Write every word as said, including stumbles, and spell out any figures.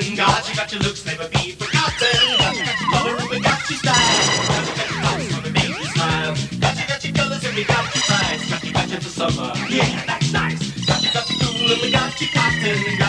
forgotten. God, you got your looks, never be forgotten. God, you got your color, and we got your style. God, you got your thoughts, gonna make you smile. God, you got your colors, and we got your minds. God, you got your for summer, yeah, that's nice. God, you got your cool, and we got your cotton.